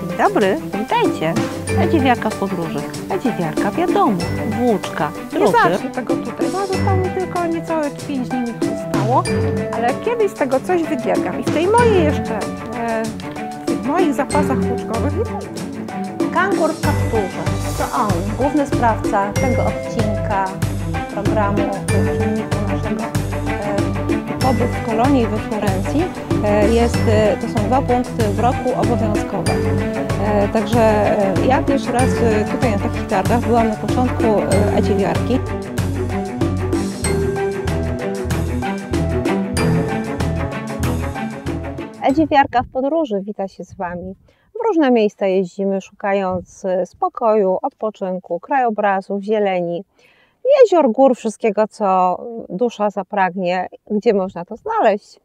Dzień dobry, witajcie. Dziwiarka w podróży, dziwiarka wiadomo, włóczka, druty. Nie zawsze tego tutaj, bo zostało tylko niecałe 5 dni mi zostało, ale kiedyś z tego coś wydziergam i w tej mojej jeszcze, w moich zapasach włóczkowych kangur w kapturze, to on, główny sprawca tego odcinka programu filmiku naszego pobyt w kolonii we Florencji. To są 2 punkty w roku obowiązkowe. Także ja pierwszy raz tutaj na takich targach byłam na początku dziewiarki. Dziewiarka w podróży wita się z Wami. W różne miejsca jeździmy, szukając spokoju, odpoczynku, krajobrazów, zieleni, jezior, gór, wszystkiego, co dusza zapragnie, gdzie można to znaleźć.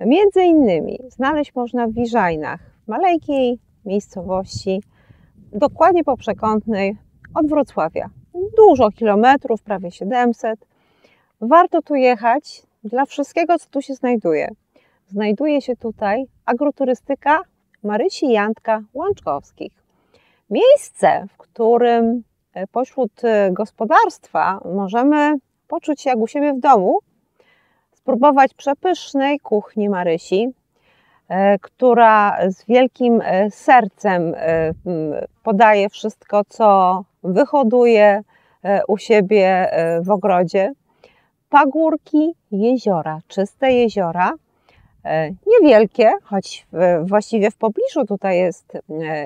Między innymi znaleźć można w Wiżajnach, w maleńkiej miejscowości, dokładnie poprzekątnej od Wrocławia. Dużo kilometrów, prawie 700. Warto tu jechać dla wszystkiego, co tu się znajduje. Znajduje się tutaj agroturystyka Marysi Jantka Łączkowskich. Miejsce, w którym pośród gospodarstwa możemy poczuć się jak u siebie w domu, spróbować przepysznej kuchni Marysi, która z wielkim sercem podaje wszystko, co wyhoduje u siebie w ogrodzie. Pagórki, jeziora, czyste jeziora, niewielkie, choć właściwie w pobliżu tutaj jest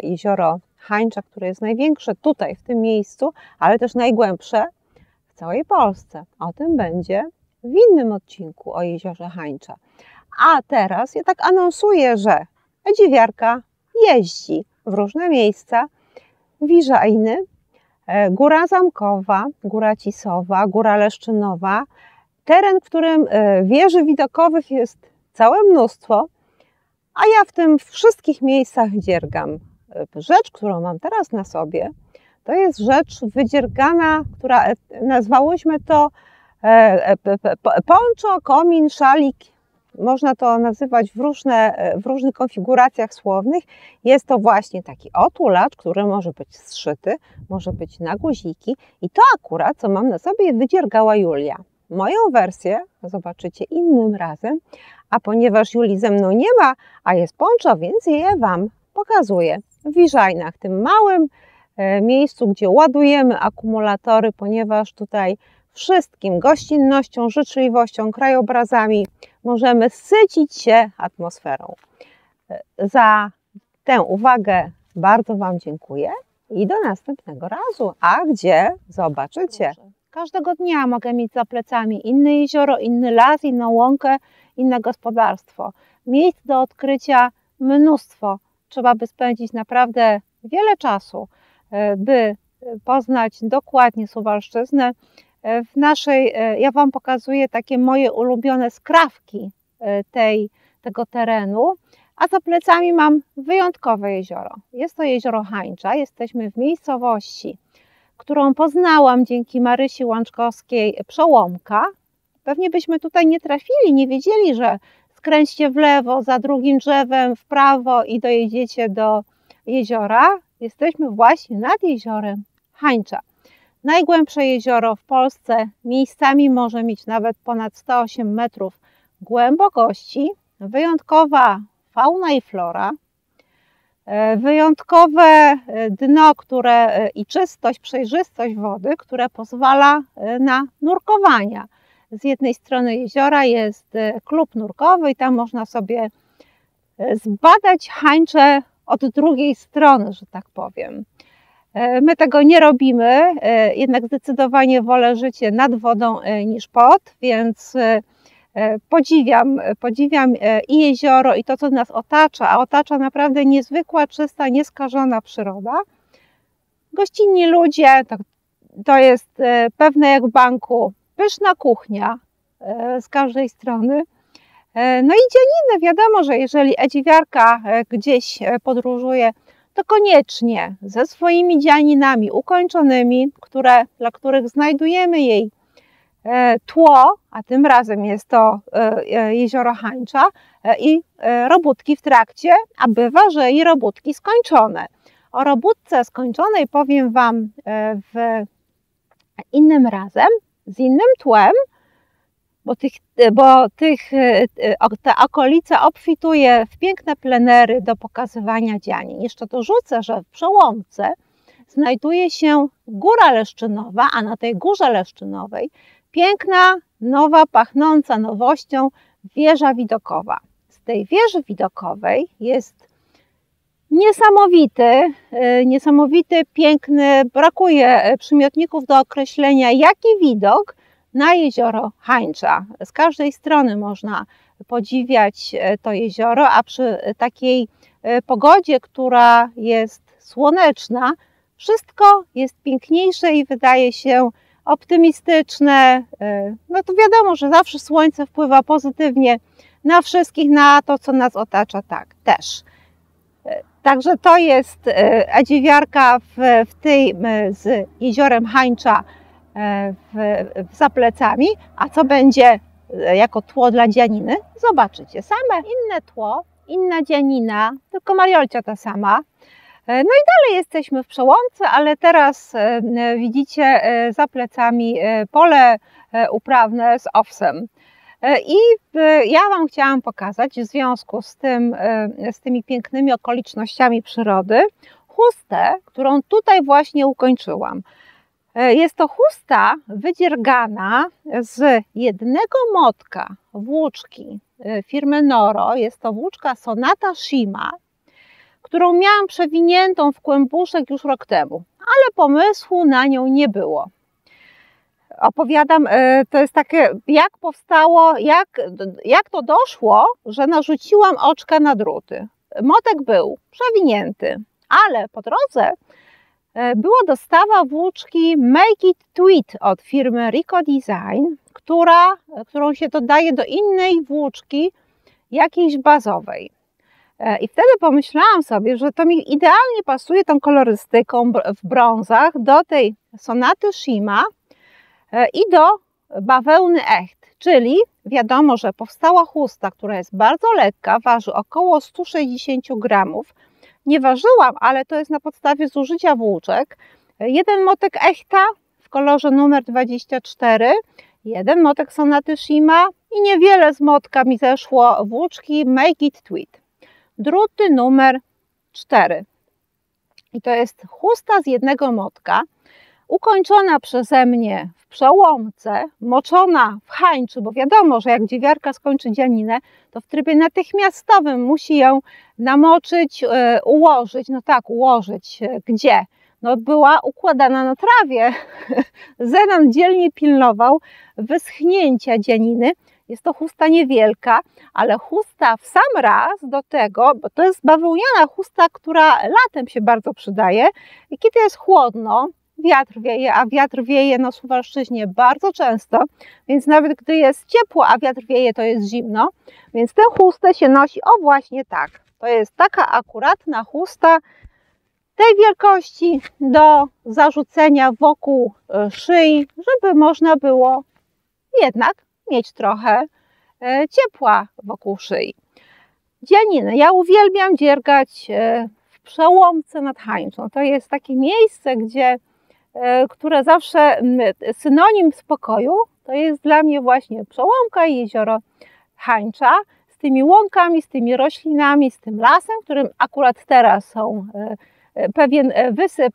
jezioro Hańcza, które jest największe tutaj, w tym miejscu, ale też najgłębsze w całej Polsce. O tym będzie w innym odcinku o jeziorze Hańcza. A teraz ja tak anonsuję, że dziewiarka jeździ w różne miejsca. Wiżajny, Góra Zamkowa, Góra Cisowa, Góra Leszczynowa. Teren, w którym wieży widokowych jest całe mnóstwo, a ja w tym wszystkich miejscach dziergam. Rzecz, którą mam teraz na sobie, to jest rzecz wydziergana, która nazwałyśmy to poncho, komin, szalik. Można to nazywać w różnych konfiguracjach słownych. Jest to właśnie taki otulacz, który może być zszyty, może być na guziki. I to akurat, co mam na sobie, wydziergała Julia. Moją wersję zobaczycie innym razem, a ponieważ Julii ze mną nie ma, a jest poncho, więc je Wam pokazuję. W Wiżajnach, tym małym miejscu, gdzie ładujemy akumulatory, ponieważ tutaj wszystkim gościnnością, życzliwością, krajobrazami możemy sycić się atmosferą. Za tę uwagę bardzo Wam dziękuję i do następnego razu, a gdzie zobaczycie. Każdego dnia mogę mieć za plecami inne jezioro, inny las, inną łąkę, inne gospodarstwo. Miejsc do odkrycia mnóstwo. Trzeba by spędzić naprawdę wiele czasu, by poznać dokładnie Suwalszczyznę. Ja Wam pokazuję takie moje ulubione skrawki tego terenu, a za plecami mam wyjątkowe jezioro. Jest to jezioro Hańcza, jesteśmy w miejscowości, którą poznałam dzięki Marysi Łączkowskiej, Przełomka. Pewnie byśmy tutaj nie trafili, nie wiedzieli, że skręćcie w lewo, za drugim drzewem, w prawo i dojedziecie do jeziora. Jesteśmy właśnie nad jeziorem Hańcza. Najgłębsze jezioro w Polsce, miejscami może mieć nawet ponad 108 metrów głębokości. Wyjątkowa fauna i flora. Wyjątkowe dno, i czystość, przejrzystość wody, które pozwala na nurkowania. Z jednej strony jeziora jest klub nurkowy i tam można sobie zbadać Hańczę od drugiej strony, że tak powiem. My tego nie robimy, jednak zdecydowanie wolę życie nad wodą niż pod, więc podziwiam i jezioro, i to, co nas otacza, a otacza naprawdę niezwykła, czysta, nieskażona przyroda. Gościnni ludzie, to jest pewne jak w banku, pyszna kuchnia z każdej strony. No i dzieliny, wiadomo, że jeżeli dziewiarka gdzieś podróżuje, to koniecznie ze swoimi dzianinami ukończonymi, dla których znajdujemy jej tło, a tym razem jest to jezioro Hańcza i robótki w trakcie, a bywa, że i robótki skończone. O robótce skończonej powiem Wam w innym razem, z innym tłem, bo te okolice obfituje w piękne plenery do pokazywania dzianin. Jeszcze dorzucę, że w Przełomce znajduje się Góra Leszczynowa, a na tej Górze Leszczynowej piękna, nowa, pachnąca nowością Wieża Witokowa. Z tej Wieży Witokowej jest niesamowity, piękny, brakuje przymiotników do określenia, jaki widok na jezioro Hańcza. Z każdej strony można podziwiać to jezioro, a przy takiej pogodzie, która jest słoneczna, wszystko jest piękniejsze i wydaje się optymistyczne. No to wiadomo, że zawsze słońce wpływa pozytywnie na wszystkich, na to, co nas otacza, tak też. Także to jest dziwiarka w tej z jeziorem Hańcza za plecami, a co będzie jako tło dla dzianiny, zobaczycie same. Inne tło, inna dzianina, tylko Mariolcia ta sama. No i dalej jesteśmy w Przełomce, ale teraz widzicie za plecami pole uprawne z owsem. I ja Wam chciałam pokazać w związku z tymi pięknymi okolicznościami przyrody chustę, którą tutaj właśnie ukończyłam. Jest to chusta wydziergana z jednego motka włóczki firmy Noro. Jest to włóczka Sonata Shima, którą miałam przewiniętą w kłębuszek już rok temu, ale pomysłu na nią nie było. Opowiadam, to jest takie, jak powstało, jak to doszło, że narzuciłam oczka na druty. Motek był przewinięty, ale po drodze była dostawa włóczki Make It Tweet od firmy Rico Design, którą się dodaje do innej włóczki, jakiejś bazowej. I wtedy pomyślałam sobie, że to mi idealnie pasuje tą kolorystyką w brązach do tej Sonaty Shima i do bawełny Echt, czyli wiadomo, że powstała chusta, która jest bardzo lekka, waży około 160 gramów. Nie ważyłam, ale to jest na podstawie zużycia włóczek. Jeden motek Echta w kolorze numer 24, jeden motek Sonaty Shima i niewiele z motka mi zeszło włóczki Make It Tweet. Druty numer 4. I to jest chusta z jednego motka, ukończona przeze mnie w Przełomce, moczona w Hańczy, bo wiadomo, że jak dziewiarka skończy dzianinę, to w trybie natychmiastowym musi ją namoczyć, ułożyć. No tak, ułożyć. Gdzie? No była układana na trawie. Zenon dzielnie pilnował wyschnięcia dzianiny. Jest to chusta niewielka, ale chusta w sam raz do tego, bo to jest bawełniana chusta, która latem się bardzo przydaje i kiedy jest chłodno, wiatr wieje, a wiatr wieje na Suwalszczyźnie bardzo często, więc nawet gdy jest ciepło, a wiatr wieje, to jest zimno, więc tę chustę się nosi, o właśnie tak, to jest taka akuratna chusta tej wielkości do zarzucenia wokół szyi, żeby można było jednak mieć trochę ciepła wokół szyi. Dzianiny. Ja uwielbiam dziergać w Przełomce nad Hańczą. To jest takie miejsce, które zawsze synonim spokoju to jest dla mnie właśnie Przełomka i jezioro Hańcza z tymi łąkami, z tymi roślinami, z tym lasem, w którym akurat teraz są pewien wysyp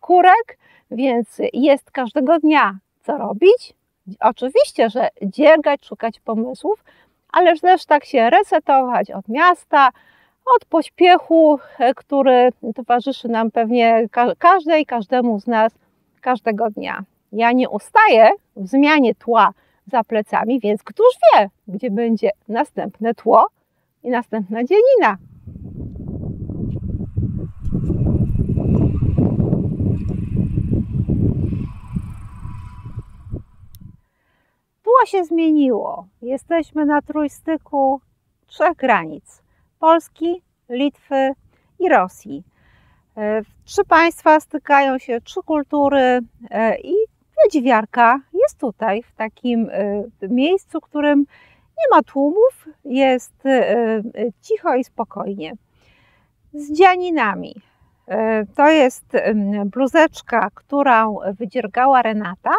kurek, więc jest każdego dnia co robić. Oczywiście, że dziergać, szukać pomysłów, ale też tak się resetować od miasta, od pośpiechu, który towarzyszy nam pewnie każdemu z nas każdego dnia. Ja nie ustaję w zmianie tła za plecami, więc któż wie, gdzie będzie następne tło i następna dzielina. Się zmieniło. Jesteśmy na trójstyku trzech granic. Polski, Litwy i Rosji. Trzy państwa stykają się, trzy kultury i ale Dźwiarka jest tutaj, w takim miejscu, w którym nie ma tłumów, jest cicho i spokojnie. Z dzianinami. To jest bluzeczka, którą wydziergała Renata.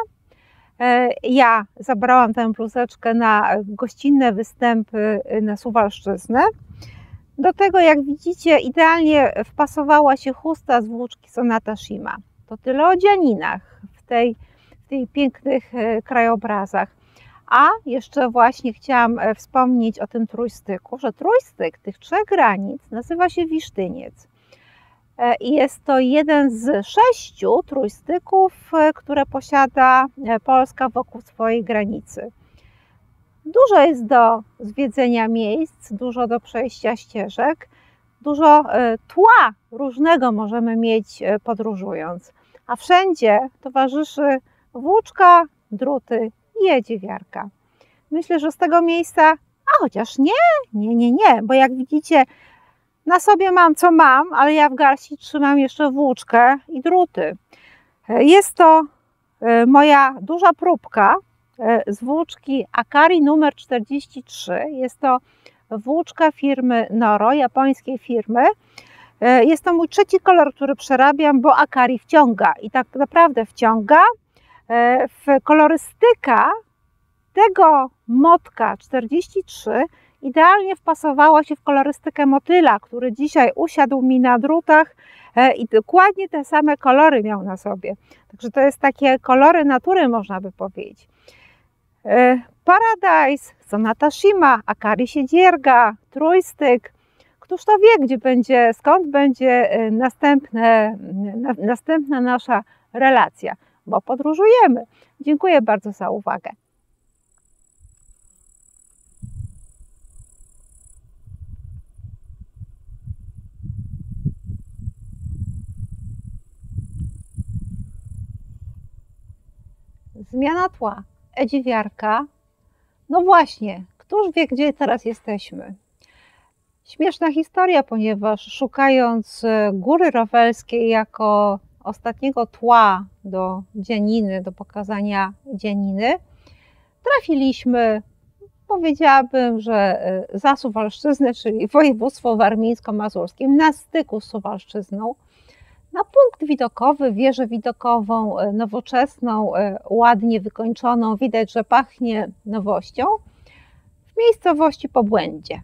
Ja zabrałam tę bluzeczkę na gościnne występy na Suwalszczyznę. Do tego, jak widzicie, idealnie wpasowała się chusta z włóczki Sonata Shima. To tyle o dzianinach w tych pięknych krajobrazach. A jeszcze właśnie chciałam wspomnieć o tym trójstyku, że trójstyk tych trzech granic nazywa się Wisztyniec. I jest to jeden z 6 trójstyków, które posiada Polska wokół swojej granicy. Dużo jest do zwiedzenia miejsc, dużo do przejścia ścieżek, dużo tła różnego możemy mieć podróżując. A wszędzie towarzyszy włóczka, druty i Jeździwiarka. Myślę, że z tego miejsca, a chociaż nie, bo jak widzicie, na sobie mam co mam, ale ja w garści trzymam jeszcze włóczkę i druty. Jest to moja duża próbka z włóczki Akari numer 43. Jest to włóczka firmy Noro, japońskiej firmy. Jest to mój 3. kolor, który przerabiam, bo Akari wciąga i tak naprawdę wciąga w kolorystyka tego motka 43. Idealnie wpasowała się w kolorystykę motyla, który dzisiaj usiadł mi na drutach i dokładnie te same kolory miał na sobie. Także to jest takie kolory natury, można by powiedzieć. Paradise, Sonata Shima, Akari się dzierga, trójstyk. Któż to wie, gdzie będzie, skąd będzie następna nasza relacja, bo podróżujemy. Dziękuję bardzo za uwagę. Zmiana tła, Dziewiarka. No właśnie, któż wie, gdzie teraz jesteśmy? Śmieszna historia, ponieważ szukając Góry Rowelskiej jako ostatniego tła do dzianiny, do pokazania dzianiny, trafiliśmy, powiedziałabym, że za Suwalszczyznę, czyli województwo warmińsko-mazurskim, na styku z Suwalszczyzną, na punkt widokowy, wieżę widokową, nowoczesną, ładnie wykończoną, widać, że pachnie nowością, w miejscowości Pobłędzie.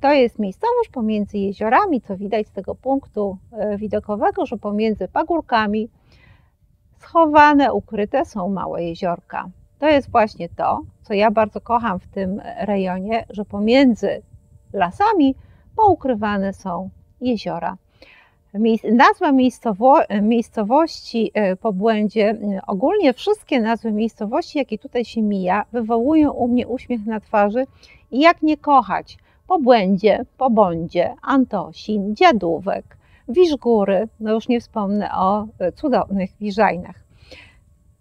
To jest miejscowość pomiędzy jeziorami, co widać z tego punktu widokowego, że pomiędzy pagórkami schowane, ukryte są małe jeziorka. To jest właśnie to, co ja bardzo kocham w tym rejonie, że pomiędzy lasami poukrywane są jeziora. Nazwa miejscowości Pobłędzie, ogólnie wszystkie nazwy miejscowości, jakie tutaj się mija, wywołują u mnie uśmiech na twarzy i jak nie kochać Pobłędzie, Pobądzie, Antosin, Dziadówek, Wiszgóry, no już nie wspomnę o cudownych Wiżajnach.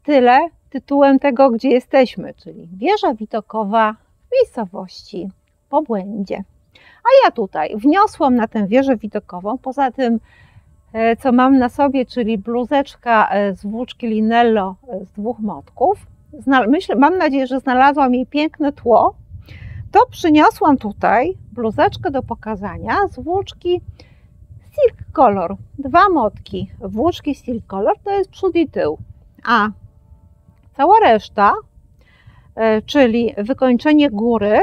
Tyle tytułem tego, gdzie jesteśmy, czyli Wieża Witokowa w miejscowości Pobłędzie. A ja tutaj wniosłam na tę wieżę widokową, poza tym, co mam na sobie, czyli bluzeczka z włóczki Linello z 2 motków. Mam nadzieję, że znalazłam jej piękne tło. To przyniosłam tutaj bluzeczkę do pokazania z włóczki Silk Color. 2 motki włóczki Silk Color, to jest przód i tył. A cała reszta, czyli wykończenie góry,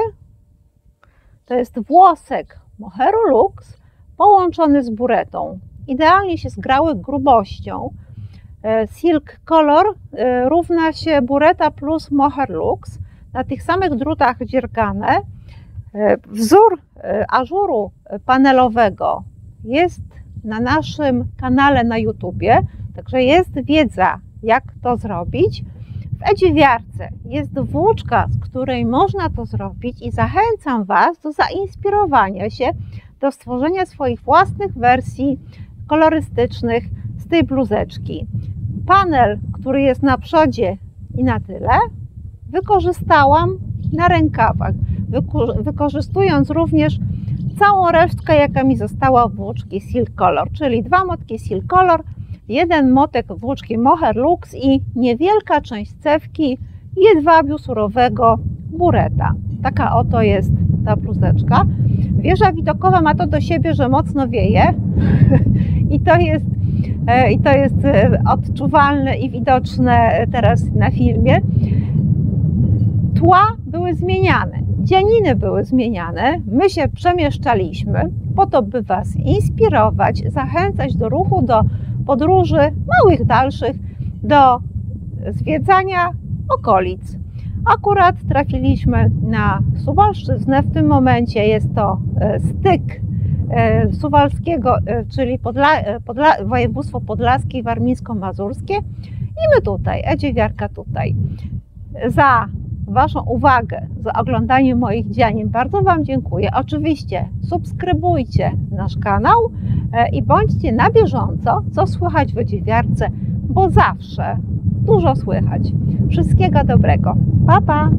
to jest włosek Moheru Lux połączony z buretą. Idealnie się zgrały grubością. Silk Color równa się bureta plus Moher Lux. Na tych samych drutach dziergane. Wzór ażuru panelowego jest na naszym kanale na YouTubie. Także jest wiedza, jak to zrobić. W Dziewiarce jest włóczka, z której można to zrobić i zachęcam Was do zainspirowania się, do stworzenia swoich własnych wersji kolorystycznych z tej bluzeczki. Panel, który jest na przodzie i na tyle, wykorzystałam na rękawach, wykorzystując również całą resztkę, jaka mi została w włóczki Silk Color, czyli 2 motki Silk Color, jeden motek włóczki Moher Lux i niewielka część cewki jedwabiu surowego bureta. Taka oto jest ta bluzeczka. Wieża Witokowa ma to do siebie, że mocno wieje i to jest odczuwalne i widoczne teraz na filmie. Tła były zmieniane, dzianiny były zmieniane, my się przemieszczaliśmy po to, by Was inspirować, zachęcać do ruchu, do podróży małych, dalszych, do zwiedzania okolic. Akurat trafiliśmy na Suwalszczyznę, w tym momencie jest to styk suwalskiego, czyli województwo podlaskie i warmińsko-mazurskie i my tutaj, Edziewiarka tutaj. Za Waszą uwagę, za oglądanie moich dzianin bardzo Wam dziękuję. Oczywiście subskrybujcie nasz kanał i bądźcie na bieżąco, co słychać w Edziewiarce, bo zawsze dużo słychać. Wszystkiego dobrego. Pa, pa!